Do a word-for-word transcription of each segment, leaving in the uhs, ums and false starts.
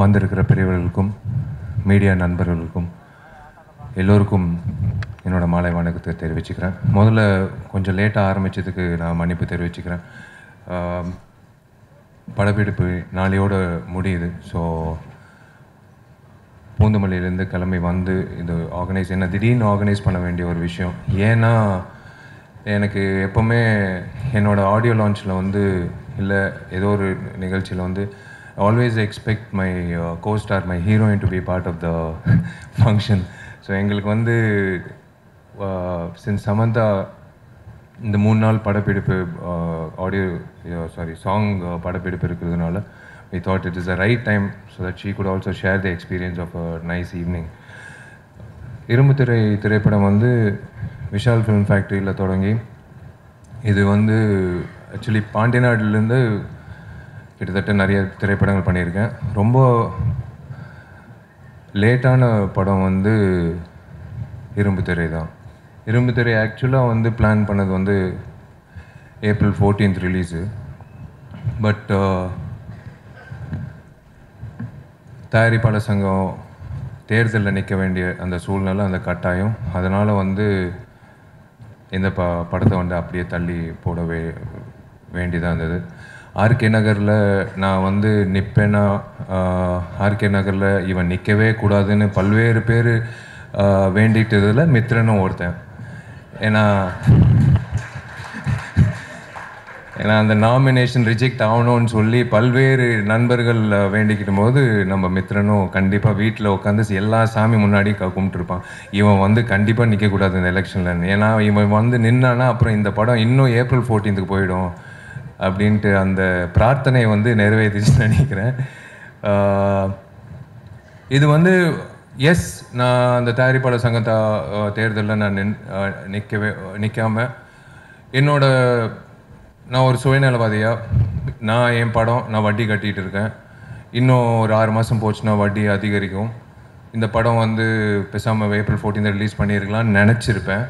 வந்திருக்கிற பெரியவர்களுக்கும் மீடியா நண்பர்களுக்கும் எல்லோருக்கும் என்னோடய மாலை வணக்கத்தை தெரிவிச்சுக்கிறேன். முதல்ல கொஞ்சம் லேட்டாக ஆரம்பித்ததுக்கு நான் மன்னிப்பு தெரிவிச்சுக்கிறேன். படப்பிடிப்பு நாளையோடு முடியுது. ஸோ பூந்தமல்லியிலேருந்து கிளம்பி வந்து இது ஆர்கனைஸ் என்ன திடீர்னு ஆர்கனைஸ் பண்ண வேண்டிய ஒரு விஷயம். ஏன்னா எனக்கு எப்போவுமே என்னோடய ஆடியோ லான்ச்சில் வந்து இல்லை ஏதோ ஒரு நிகழ்ச்சியில் வந்து always expect my co-star my heroine to be part of the function. So எங்களுக்கு வந்து சின்ஸ் சமந்தா இந்த மூணு நாள் படப்பிடிப்பு ஆடியோ சாரி சாங் படப்பிடிப்பு இருக்கிறதுனால we thought it is the right time so that she could also share the experience of a nice evening. இரும்பு திரை திரைப்படம் வந்து விஷால் ஃபிலிம் ஃபேக்ட்ரியில் தொடங்கி இது வந்து ஆக்சுவலி பாண்டியநாட்டிலேருந்து கிட்டத்தட்ட நிறைய திரைப்படங்கள் பண்ணியிருக்கேன். ரொம்ப லேட்டான படம் வந்து இரும்பு திரை தான். இரும்பு திரை ஆக்சுவலாக வந்து பிளான் பண்ணது வந்து ஏப்ரல் ஃபோர்டீன்த் ரிலீஸு. பட் தயாரிப்பாளர் சங்கம் தேர்தலில் நிற்க வேண்டிய அந்த சூழ்நிலை, அந்த கட்டாயம், அதனால் வந்து இந்த ப படத்தை வந்து அப்படியே தள்ளி போட வே வேண்டியதாக இருந்தது. ஆர்கே நகரில் நான் வந்து நிற்பேன்னா ஆர்கே நகரில் இவன் நிற்கவே கூடாதுன்னு பல்வேறு பேர் வேண்டிகிட்டதில் மித்ரனும் ஒருத்தன். ஏன்னா ஏன்னா அந்த நாமினேஷன் ரிஜெக்ட் ஆகணும்னு சொல்லி பல்வேறு நண்பர்கள் வேண்டிக்கிட்டும் போது நம்ம மித்ரனும் கண்டிப்பாக வீட்டில் உட்காந்து எல்லா சாமி முன்னாடி கும்பிட்டுருப்பான், இவன் வந்து கண்டிப்பாக நிற்கக்கூடாது இந்த எலெக்ஷனில், ஏன்னா இவன் வந்து நின்னான்னா அப்புறம் இந்த படம் இன்னும் ஏப்ரல் ஃபோர்டீன்த்துக்கு போயிடும் அப்படின்ட்டு அந்த பிரார்த்தனையை வந்து நிறைவேற்றிச்சுன்னு நினைக்கிறேன். இது வந்து எஸ் நான் அந்த தயாரிப்பாளர் சங்கத்தா தேர்தலில் நான் நின் நிற்கவே நிற்காமல் என்னோட நான் ஒரு சுயநலவாதியாக நான் என் படம் நான் வட்டி கட்டிகிட்டு இருக்கேன். இன்னும் ஒரு ஆறு மாதம் போச்சுன்னா வட்டி அதிகரிக்கும். இந்த படம் வந்து பேசாமல் ஏப்ரல் ஃபோர்டீன் ரிலீஸ் பண்ணியிருக்கலாம்னு நினச்சிருப்பேன்.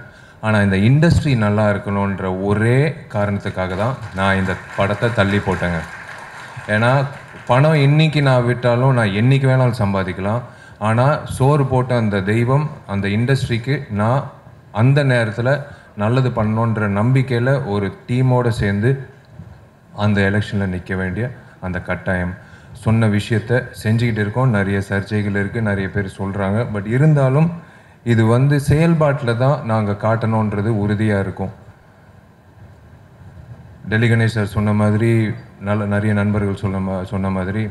ஆனால் இந்த இண்டஸ்ட்ரி நல்லா இருக்கணுன்ற ஒரே காரணத்துக்காக தான் நான் இந்த படத்தை தள்ளி போட்டேங்க. ஏன்னா பணம் இன்றைக்கி நான் விட்டாலும் நான் என்றைக்கு வேணாலும் சம்பாதிக்கலாம், ஆனால் சோறு போட்ட அந்த தெய்வம் அந்த இண்டஸ்ட்ரிக்கு நான் அந்த நேரத்தில் நல்லது பண்ணணுன்ற நம்பிக்கையில் ஒரு டீமோடு சேர்ந்து அந்த எலெக்ஷனில் நிற்க வேண்டிய அந்த கட்டாயம். சொன்ன விஷயத்தை செஞ்சுக்கிட்டு இருக்கோம். நிறைய சர்ச்சைகள் இருக்குது, நிறைய பேர் சொல்கிறாங்க. பட் இருந்தாலும் இது வந்து செயல்பாட்டில் தான் நாங்கள் காட்டணுன்றது உறுதியாக இருக்கும். டெல்லி கணேஷ் சார் சொன்ன மாதிரி, நல்ல நிறைய நண்பர்கள் சொன்ன சொன்ன மாதிரி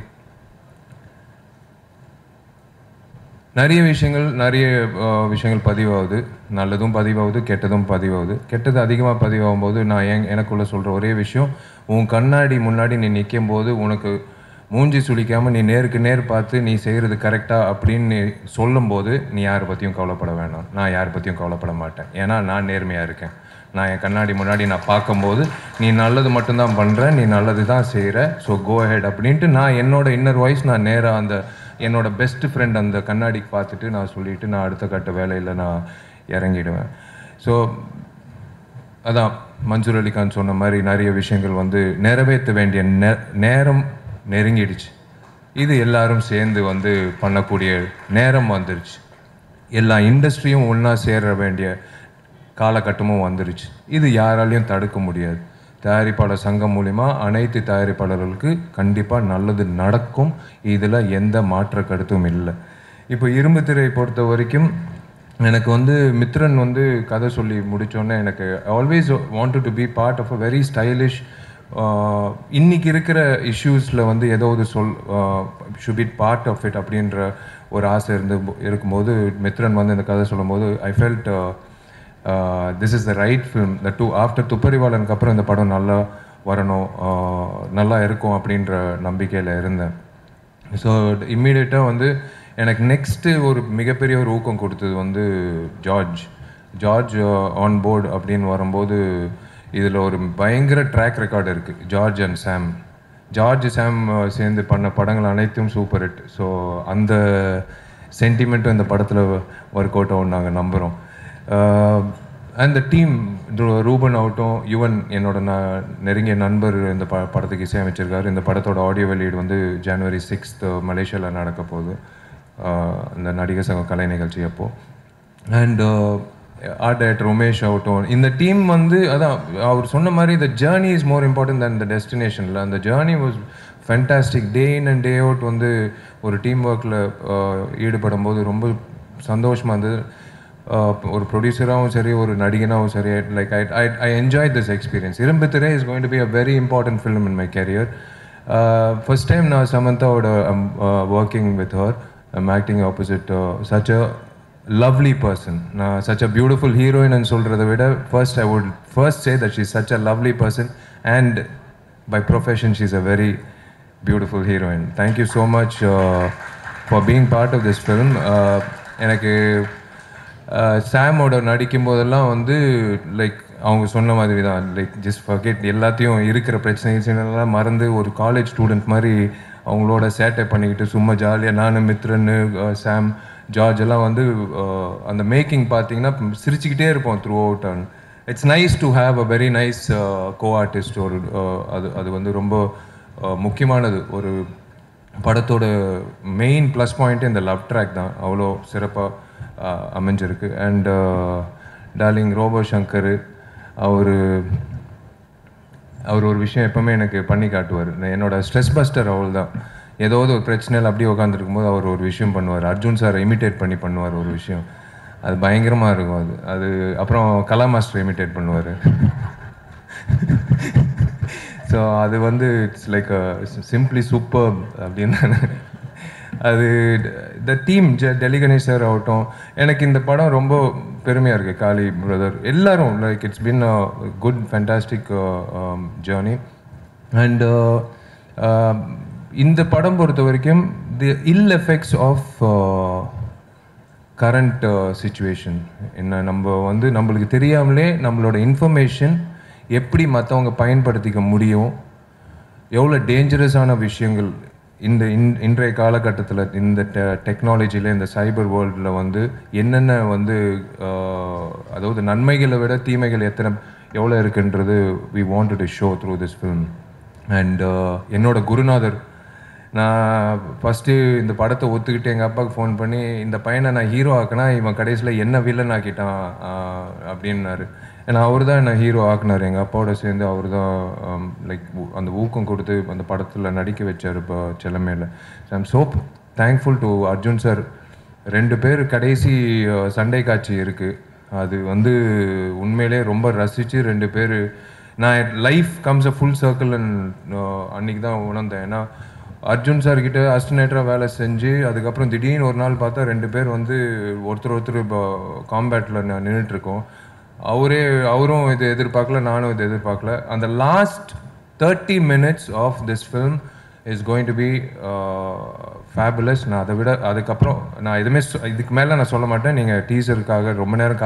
நிறைய விஷயங்கள் நிறைய விஷயங்கள் பதிவாகுது. நல்லதும் பதிவாகுது, கெட்டதும் பதிவாகுது. கெட்டது அதிகமாக பதிவாகும்போது நான் என் எனக்குள்ளே சொல்கிற ஒரே விஷயம், உன் கண்ணாடி முன்னாடி நீ நிற்கும் போது உனக்கு மூஞ்சி சுழிக்காமல் நீ நேருக்கு நேர் பார்த்து நீ செய்கிறது கரெக்டாக அப்படின்னு சொல்லும்போது நீ யாரை பற்றியும் கவலைப்பட வேணாம். நான் யாரை பற்றியும் கவலைப்பட மாட்டேன். ஏன்னா நான் நேர்மையாக இருக்கேன். நான் என் கண்ணாடி முன்னாடி நான் பார்க்கும்போது நீ நல்லது மட்டும்தான் பண்ணுற, நீ நல்லது தான் செய்கிற, ஸோ கோ ஹெட் அப்படின்ட்டு நான் என்னோட இன்னர் வாய்ஸ் நான் நேராக அந்த என்னோடய பெஸ்ட் ஃப்ரெண்ட் அந்த கண்ணாடிக்கு பார்த்துட்டு நான் சொல்லிவிட்டு நான் அடுத்த கட்ட வேலையில் நான் இறங்கிடுவேன். ஸோ அதான் மன்சூர் அலிகான் சொன்ன மாதிரி நிறைய விஷயங்கள் வந்து நிறைவேற்ற வேண்டிய நே நேரம் நெருங்கிடுச்சு. இது எல்லாரும் சேர்ந்து வந்து பண்ணக்கூடிய நேரம் வந்துருச்சு. எல்லா இண்டஸ்ட்ரியும் ஒன்றா சேர வேண்டிய காலகட்டமும் வந்துருச்சு. இது யாராலையும் தடுக்க முடியாது. தயாரிப்பாளர் சங்கம் மூலிமா அனைத்து தயாரிப்பாளர்களுக்கு கண்டிப்பாக நல்லது நடக்கும். இதில் எந்த மாற்ற கருத்தும் இல்லை. இப்போ இரும்பு திரையை பொறுத்த வரைக்கும் எனக்கு வந்து மித்ரன் வந்து கதை சொல்லி முடித்தோன்னே எனக்கு always wanted to be part of a very stylish இன்றைக்கி இருக்கிற இஷ்யூஸில் வந்து ஏதோ ஒரு சொல் should be part of it அப்படின்ற ஒரு ஆசை இருந்து இருக்கும்போது மித்ரன் வந்து இந்த கதை சொல்லும்போது I felt this is the right film the two after துப்பறிவாளனுக்கு அப்புறம் இந்த படம் நல்லா வரணும், நல்லா இருக்கும் அப்படின்ற நம்பிக்கையில் இருந்தேன். ஸோ இம்மீடியட்டாக வந்து எனக்கு நெக்ஸ்ட்டு ஒரு மிகப்பெரிய ஒரு ஊக்கம் கொடுத்தது வந்து ஜார்ஜ் ஜார்ஜ் ஆன் போர்டு அப்படின்னு வரும்போது இதில் ஒரு பயங்கர ட்ராக் ரெக்கார்டு இருக்குது. George and Sam George Sam சேர்ந்து பண்ண படங்கள் அனைத்தும் சூப்பர் ஹிட். ஸோ அந்த சென்டிமெண்ட்டும் இந்த படத்தில் ஒர்க் அவுட் ஆகும் நாங்கள் நம்புகிறோம். And the team, Ruben Auto, even in Neringa number in the Parathakisamachar, in the Parathoda audio valid on the January sixth, Malaysia Lanakapo, and the Nadigasanga Kalainegalchiapo. And art at Ramesh Auto. In the team, the journey is more important than the destination. And the journey was fantastic. Day in and day out, on the teamwork, Uh, or producer or nadigana, like I, I, I enjoyed this experience. Irumbu Thirai is going to be a very important film in my career. Uh, first time now Samantha, I'm uh, working with her. I'm acting opposite uh, such a lovely person. Now, such a beautiful heroine and soldier. First I would first say that she's such a lovely person, and by profession she's a very beautiful heroine. Thank you so much uh, for being part of this film. Uh, and I, Uh, Sam or Nadikimbo, like அவங்க சொன்ன மாதிரி தான், like just forget எல்லாத்தையும் இருக்கிற பிரச்சனைகளெல்லாம் மறந்து ஒரு college student மாதிரி அவங்களோட சேட்டை பண்ணிக்கிட்டு சும்மா ஜாலியாக நான் மித்ரன் சாம் ஜார்ஜ் எல்லாம் வந்து அந்த மேக்கிங் பார்த்தீங்கன்னா சிரிச்சிக்கிட்டே இருப்போம் throughout. And it's nice to have a very nice co artist. ஒரு அது அது வந்து ரொம்ப முக்கியமானது. ஒரு படத்தோட மெயின் ப்ளஸ் பாயிண்ட் இந்த லவ் ட்ராக் தான், அவ்வளோ சிறப்பாக அமைஞ்சிருக்கு. அண்ட் டார்லிங் ரோபோ சங்கர் அவர் அவர் ஒரு விஷயம் எப்பவுமே எனக்கு பண்ணி காட்டுவார். என்னோட ஸ்ட்ரெஸ் பஸ்டர் அவள் தான். ஏதாவது ஒரு பிரச்சனையில் அப்படியே உட்காந்துருக்கும் போது அவர் ஒரு விஷயம் பண்ணுவார். அர்ஜுன் சார் இமிட்டேட் பண்ணி பண்ணுவார் ஒரு விஷயம், அது பயங்கரமாக இருக்கும். அது அது அப்புறம் கலா மாஸ்டர் இமிட்டேட் பண்ணுவார். ஸோ அது வந்து இட்ஸ் லைக் சிம்பிளி சூப்பர் அப்படின்னு நான். அது த டீம் ஜ டெல்லி கணேசர் ஆகட்டும், எனக்கு இந்த படம் ரொம்ப பெருமையாக இருக்குது. காளி பிரதர் எல்லோரும், like it's been a good fantastic journey. And இந்த படம் பொறுத்த வரைக்கும் the ill effects of current situation என்ன, நம்ம வந்து நம்மளுக்கு தெரியாமலே நம்மளோட இன்ஃபர்மேஷன் எப்படி மற்றவங்க பயன்படுத்திக்க முடியும், எவ்வளோ டேஞ்சரஸான விஷயங்கள் இந்த இன் இன்றைய காலகட்டத்தில் இந்த டெ டெக்னாலஜியில் இந்த சைபர் வேர்ல்டில் வந்து என்னென்ன வந்து அதாவது நன்மைகளை விட தீமைகள் எத்தனை எவ்வளோ இருக்குன்றது we wanted to show through this film. And என்னோட குருநாதர், நான் ஃபஸ்ட்டு இந்த படத்தை ஒத்துக்கிட்டு எங்கள் அப்பாவுக்கு ஃபோன் பண்ணி இந்த பையனை நான் ஹீரோ ஆக்கினா இவன் கடைசியில் என்ன வில்லன் ஆக்கிட்டான் அப்படின்னாரு. ஏன்னா அவர் தான் என்னை ஹீரோ ஆக்குனார். எங்கள் அப்பாவோட சேர்ந்து அவர் தான் லைக் அந்த ஊக்கம் கொடுத்து அந்த படத்தில் நடிக்க வச்சார். இப்போ செல்லமையில் I'm so thankful to Arjun sir. ரெண்டு பேர் கடைசி சண்டை காட்சி இருக்குது, அது வந்து உண்மையிலே ரொம்ப ரசித்து ரெண்டு பேர் நான் life comes a full circle and அன்றைக்கி தான் உணர்ந்தேன். ஏன்னா அர்ஜுன் சார்கிட்ட அஸ்டினேட்டராக வேலை செஞ்சு அதுக்கப்புறம் திடீர்னு ஒரு நாள் பார்த்தா ரெண்டு பேர் வந்து ஒருத்தர் ஒருத்தர் இப்போ காம்பேட்டில் நான் நின்றுட்டுருக்கோம். அவரே அவரும் இது எதிர்பார்க்கல, நானும் இது எதிர்பார்க்கல. அந்த last thirty minutes of this film is going to be fabulous. நான் அதை விட அதுக்கப்புறம் நான் எதுவுமே இதுக்கு மேலே நான் சொல்ல மாட்டேன். நீங்கள் டீசருக்காக ரொம்ப நேரம்